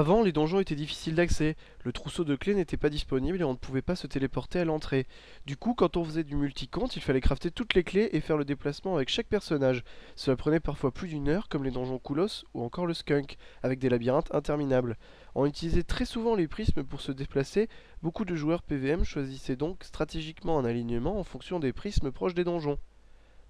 Avant, les donjons étaient difficiles d'accès, le trousseau de clés n'était pas disponible et on ne pouvait pas se téléporter à l'entrée. Du coup, quand on faisait du multi-compte, il fallait crafter toutes les clés et faire le déplacement avec chaque personnage. Cela prenait parfois plus d'une heure, comme les donjons Koulos ou encore le Skunk, avec des labyrinthes interminables. On utilisait très souvent les prismes pour se déplacer, beaucoup de joueurs PVM choisissaient donc stratégiquement un alignement en fonction des prismes proches des donjons.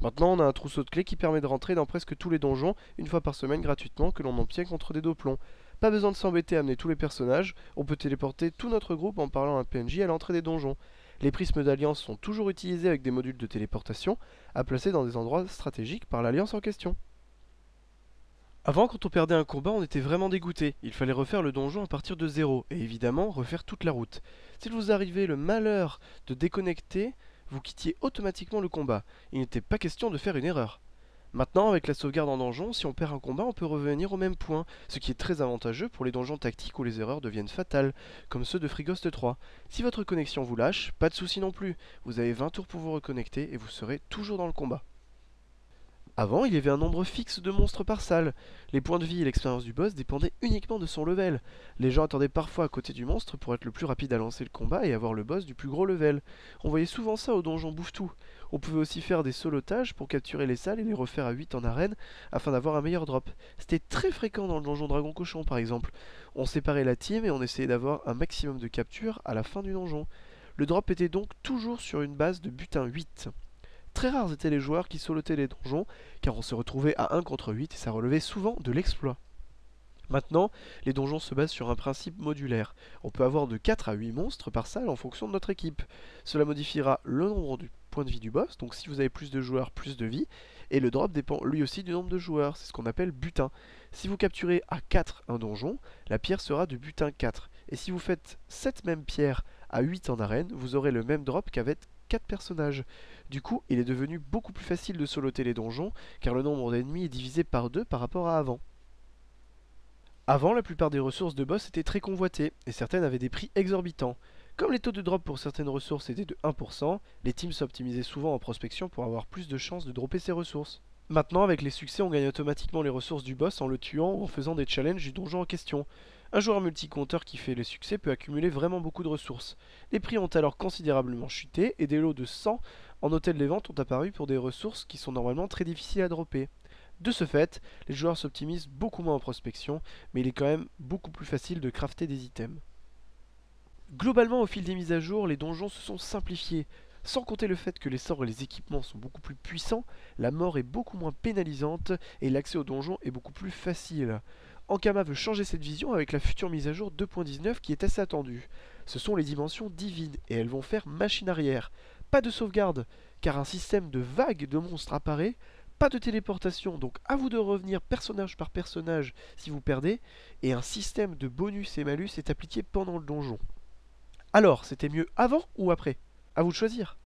Maintenant, on a un trousseau de clés qui permet de rentrer dans presque tous les donjons, une fois par semaine gratuitement, que l'on obtient contre des dos-plombs. Pas besoin de s'embêter à amener tous les personnages, on peut téléporter tout notre groupe en parlant à un PNJ à l'entrée des donjons. Les prismes d'alliance sont toujours utilisés avec des modules de téléportation, à placer dans des endroits stratégiques par l'alliance en question. Avant, quand on perdait un combat, on était vraiment dégoûté. Il fallait refaire le donjon à partir de zéro, et évidemment, refaire toute la route. S'il vous arrivait le malheur de déconnecter, vous quittiez automatiquement le combat. Il n'était pas question de faire une erreur. Maintenant, avec la sauvegarde en donjon, si on perd un combat, on peut revenir au même point, ce qui est très avantageux pour les donjons tactiques où les erreurs deviennent fatales, comme ceux de Frigost 3. Si votre connexion vous lâche, pas de souci non plus, vous avez 20 tours pour vous reconnecter et vous serez toujours dans le combat. Avant, il y avait un nombre fixe de monstres par salle. Les points de vie et l'expérience du boss dépendaient uniquement de son level. Les gens attendaient parfois à côté du monstre pour être le plus rapide à lancer le combat et avoir le boss du plus gros level. On voyait souvent ça au donjon Bouffe-tout. On pouvait aussi faire des solotages pour capturer les salles et les refaire à 8 en arène afin d'avoir un meilleur drop. C'était très fréquent dans le donjon Dragon Cochon par exemple. On séparait la team et on essayait d'avoir un maximum de captures à la fin du donjon. Le drop était donc toujours sur une base de butin 8. Très rares étaient les joueurs qui solotaient les donjons, car on se retrouvait à 1 contre 8 et ça relevait souvent de l'exploit. Maintenant, les donjons se basent sur un principe modulaire. On peut avoir de 4 à 8 monstres par salle en fonction de notre équipe. Cela modifiera le nombre du point de vie du boss, donc si vous avez plus de joueurs, plus de vie, et le drop dépend lui aussi du nombre de joueurs, c'est ce qu'on appelle butin. Si vous capturez à 4 un donjon, la pierre sera de butin 4, et si vous faites cette même pierre à 8 en arène, vous aurez le même drop qu'avec 4 personnages. Du coup, il est devenu beaucoup plus facile de soloter les donjons, car le nombre d'ennemis est divisé par 2 par rapport à avant. Avant, la plupart des ressources de boss étaient très convoitées, et certaines avaient des prix exorbitants. Comme les taux de drop pour certaines ressources étaient de 1%, les teams s'optimisaient souvent en prospection pour avoir plus de chances de dropper ces ressources. Maintenant, avec les succès, on gagne automatiquement les ressources du boss en le tuant ou en faisant des challenges du donjon en question. Un joueur multi-compteur qui fait les succès peut accumuler vraiment beaucoup de ressources. Les prix ont alors considérablement chuté et des lots de 100 en hôtel des ventes ont apparu pour des ressources qui sont normalement très difficiles à dropper. De ce fait, les joueurs s'optimisent beaucoup moins en prospection, mais il est quand même beaucoup plus facile de crafter des items. Globalement, au fil des mises à jour, les donjons se sont simplifiés. Sans compter le fait que les sorts et les équipements sont beaucoup plus puissants, la mort est beaucoup moins pénalisante et l'accès au donjon est beaucoup plus facile. Ankama veut changer cette vision avec la future mise à jour 2.19 qui est assez attendue. Ce sont les dimensions divines et elles vont faire machine arrière. Pas de sauvegarde, car un système de vagues de monstres apparaît, pas de téléportation, donc à vous de revenir personnage par personnage si vous perdez, et un système de bonus et malus est appliqué pendant le donjon. Alors, c'était mieux avant ou après ? À vous de choisir.